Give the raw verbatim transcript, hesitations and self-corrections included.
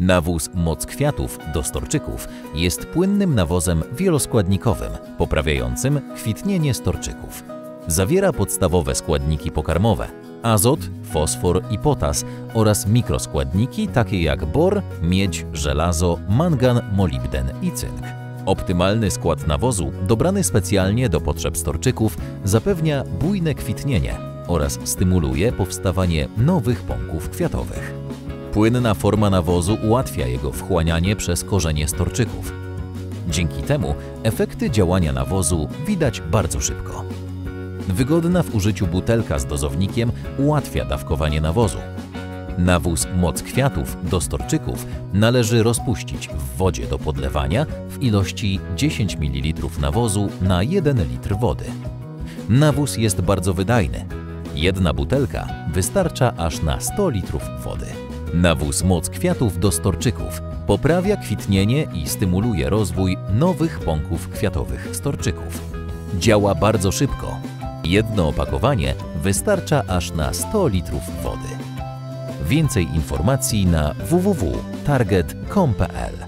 Nawóz Moc Kwiatów do storczyków jest płynnym nawozem wieloskładnikowym, poprawiającym kwitnienie storczyków. Zawiera podstawowe składniki pokarmowe: azot, fosfor i potas oraz mikroskładniki takie jak bor, miedź, żelazo, mangan, molibden i cynk. Optymalny skład nawozu, dobrany specjalnie do potrzeb storczyków, zapewnia bujne kwitnienie oraz stymuluje powstawanie nowych pąków kwiatowych. Płynna forma nawozu ułatwia jego wchłanianie przez korzenie storczyków. Dzięki temu efekty działania nawozu widać bardzo szybko. Wygodna w użyciu butelka z dozownikiem ułatwia dawkowanie nawozu. Nawóz Moc Kwiatów do storczyków należy rozpuścić w wodzie do podlewania w ilości dziesięć mililitrów nawozu na jeden litr wody. Nawóz jest bardzo wydajny. Jedna butelka wystarcza aż na sto litrów wody. Nawóz Moc Kwiatów do storczyków poprawia kwitnienie i stymuluje rozwój nowych pąków kwiatowych storczyków. Działa bardzo szybko. Jedno opakowanie wystarcza aż na sto litrów wody. Więcej informacji na w w w kropka target kropka com kropka p l.